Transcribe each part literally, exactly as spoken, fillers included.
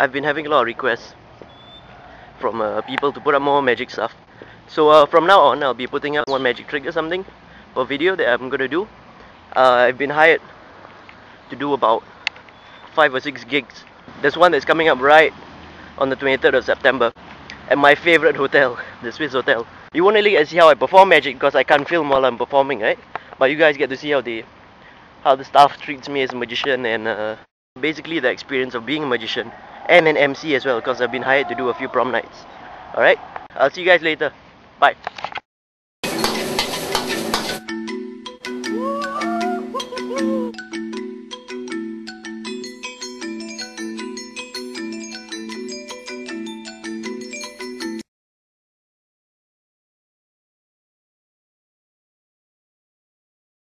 I've been having a lot of requests from uh, people to put up more magic stuff. So uh, from now on, I'll be putting up one magic trick or something for a video that I'm gonna do. Uh, I've been hired to do about five or six gigs. There's one that's coming up right on the twenty-third of September at my favorite hotel, the Swiss Hotel. You won't really get to see how I perform magic because I can't film while I'm performing, right? But you guys get to see how the how the staff treats me as a magician, and uh, basically the experience of being a magician and an M C as well, because I've been hired to do a few prom nights. Alright, I'll see you guys later. Bye.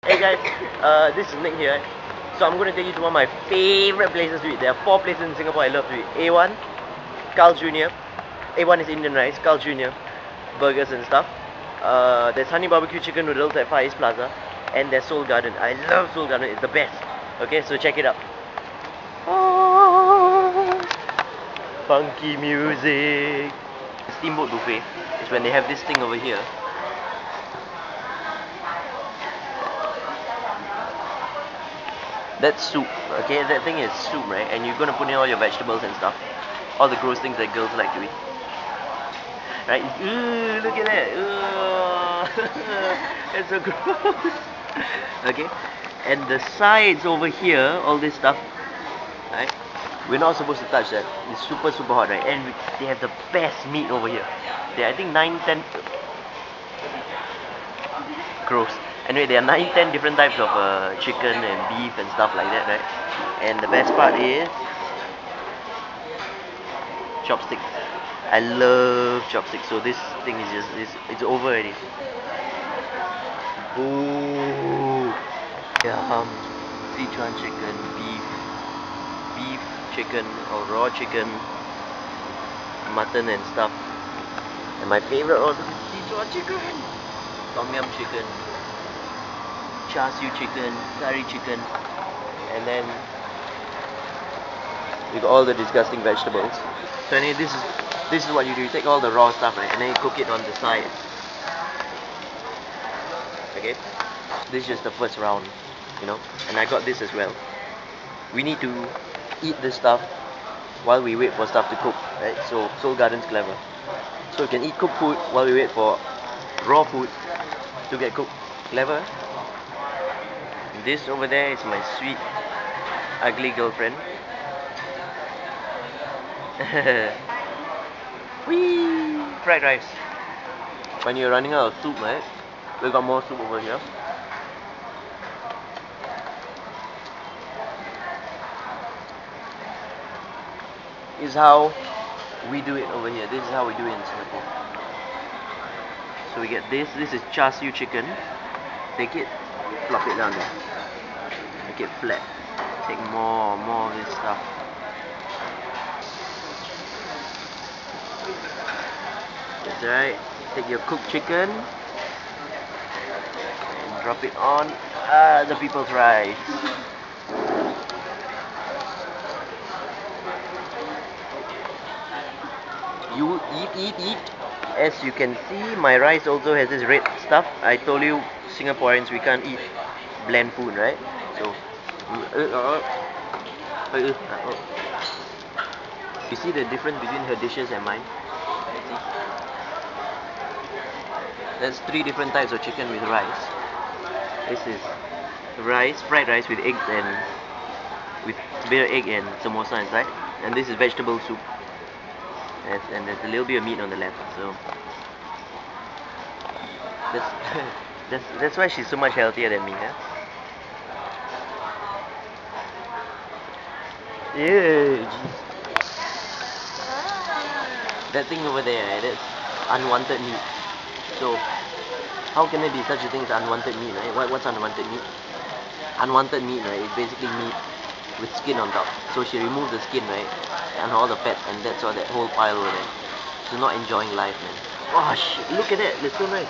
Hey guys, uh, this is Nick here. So I'm going to take you to one of my favourite places to eat. There are four places in Singapore I love to eat. A one, Carl Junior A one is Indian rice, Carl Junior burgers and stuff. Uh, there's honey barbecue chicken noodles at Far East Plaza. And there's Seoul Garden. I love Seoul Garden, it's the best. Okay, so check it out. Oh, funky music. The steamboat buffet is when they have this thing over here. That's soup, okay? That thing is soup, right? And you're gonna put in all your vegetables and stuff. All the gross things that girls like to eat. Right? Ooh, look at that! Ooh. That's so gross! Okay? And the sides over here, all this stuff, right? We're not supposed to touch that. It's super, super hot, right? And they have the best meat over here. They are, I think, nine, ten... Gross. Anyway, there are nine, ten different types of uh, chicken and beef and stuff like that, right? And the best part is chopsticks. I love chopsticks. So this thing is just, it's, it's over already. Ooh, yum. Sichuan chicken, beef, beef chicken or raw chicken, mutton and stuff. And my favorite order is Sichuan chicken, Tom Yum chicken, char siu chicken, curry chicken, and then you got all the disgusting vegetables. So anyway, this is this is what you do. You take all the raw stuff, right, and then you cook it on the side. Okay, this is just the first round, you know. And I got this as well. We need to eat this stuff while we wait for stuff to cook, right? So Seoul Garden's clever. So you can eat cooked food while we wait for raw food to get cooked. Clever. This over there is my sweet, ugly girlfriend. Whee! Fried rice. When you're running out of soup, right? We got more soup over here. This is how we do it over here. This is how we do it in Singapore. So we get this. This is char siu chicken. Take it, flop it down there. Make it flat. Take more, more of this stuff. That's right. Take your cooked chicken and drop it on ah, the people's rice. You eat, eat, eat. As you can see, my rice also has this red stuff. I told you, Singaporeans, we can't eat bland food, right? So, you see the difference between her dishes and mine? That's three different types of chicken with rice. This is rice, fried rice with eggs and with bare egg and samosa inside. And this is vegetable soup. And there's a little bit of meat on the left, so that's that's that's why she's so much healthier than me, huh? Yeah. That thing over there, that's unwanted meat. So how can there be such a thing as unwanted meat, right? What what's unwanted meat? Unwanted meat, right? It's basically meat with skin on top. So she removed the skin, right? And all the fat, and that's all that whole pile over there. She's not enjoying life, man. Oh shit, look at that, that's so nice.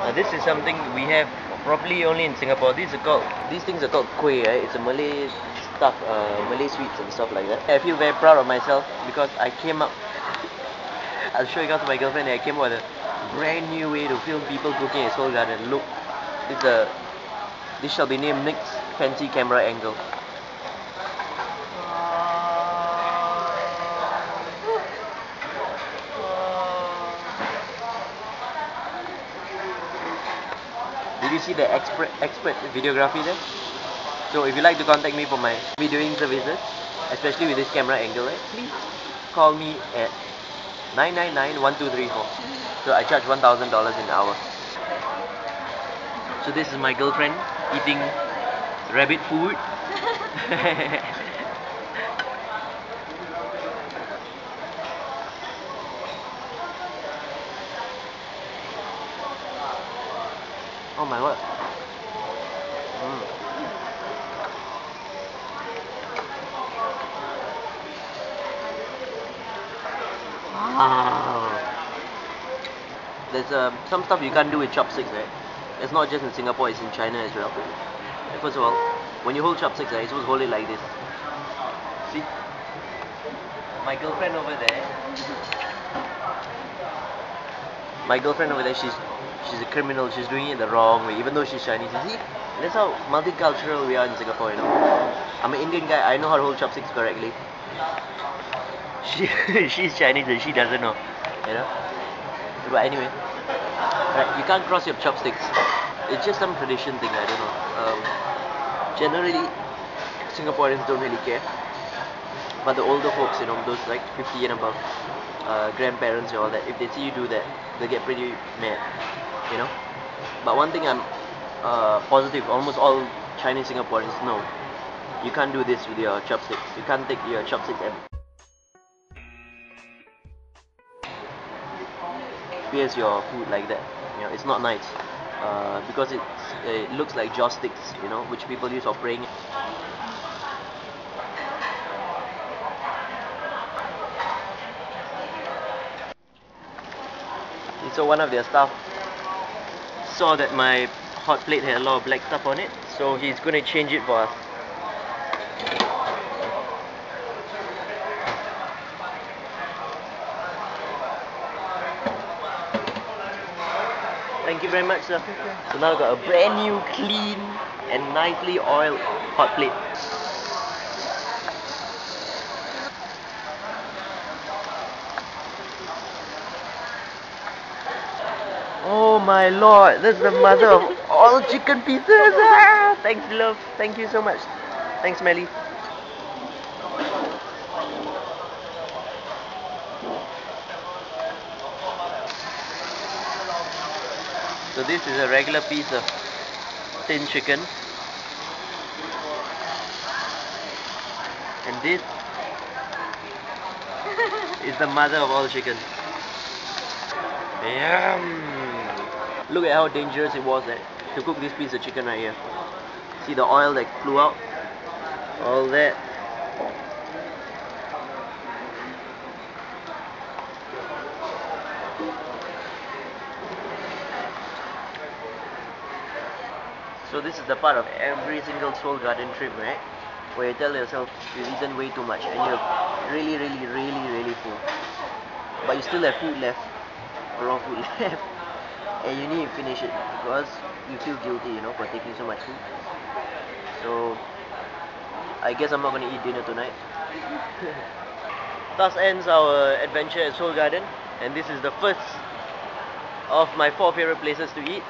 Now, this is something we have probably only in Singapore. These are called, these things are called kueh, right? It's a Malay stuff, uh, Malay sweets and stuff like that. I feel very proud of myself because I came up, I was showing out to my girlfriend and I came up with a brand new way to film people cooking at Seoul Garden. Look, it's a, this shall be named Nick's Fancy Camera Angle. Did you see the expert, expert videography there? So if you like to contact me for my videoing services, especially with this camera angle, eh, please call me at nine nine nine, one two three four. So I charge one thousand dollars an hour. So this is my girlfriend eating rabbit food. Oh my word. Mm. Wow. There's uh, some stuff you can't do with chopsticks, right? It's not just in Singapore, it's in China as well. First of all, when you hold chopsticks, right, you're supposed to hold it like this. See? My girlfriend over there. My girlfriend over there, she's She's a criminal, she's doing it the wrong way, even though she's Chinese. You see, that's how multicultural we are in Singapore, you know. I'm an Indian guy, I know how to hold chopsticks correctly. She, she's Chinese and she doesn't know, you know. But anyway, right, you can't cross your chopsticks. It's just some tradition thing, I don't know. Um, generally, Singaporeans don't really care. But the older folks, you know, those like fifty and above, uh, grandparents and all that, if they see you do that, they get pretty mad. You know, but one thing I'm uh, positive, almost all Chinese Singaporeans know, you can't do this with your chopsticks. You can't take your chopsticks and pierce your food like that. You know, it's not nice uh, because it's, it looks like joss sticks, you know, which people use for praying. And so one of their staff saw that my hot plate had a lot of black stuff on it, so he's gonna change it for us. Thank you very much, sir. So now I've got a brand new, clean and nicely oiled hot plate. Oh my lord, this is the mother of all chicken pieces! Ah, thanks love, thank you so much. Thanks Melly. So this is a regular piece of thin chicken. And this is the mother of all chicken. Yum! Look at how dangerous it was eh, to cook this piece of chicken right here. See the oil that flew out? All that. So this is the part of every single Seoul Garden trip, right? Where you tell yourself you've eaten way too much and you're really, really, really, really full. But you still have food left. Raw food left. And you need to finish it because you feel guilty, you know, for taking so much food. So I guess I'm not going to eat dinner tonight. Thus ends our adventure at Seoul Garden, and this is the first of my four favorite places to eat.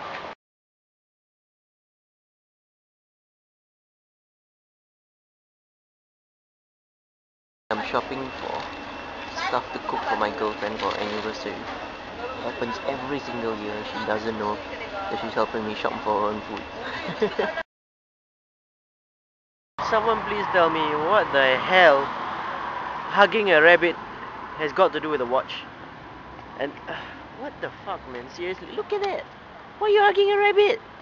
I'm shopping for stuff to cook for my girlfriend for anniversary. Happens every single year, she doesn't know that she's helping me shop for her own food. Someone please tell me what the hell hugging a rabbit has got to do with a watch. And uh, what the fuck man, seriously, look at that! Why are you hugging a rabbit?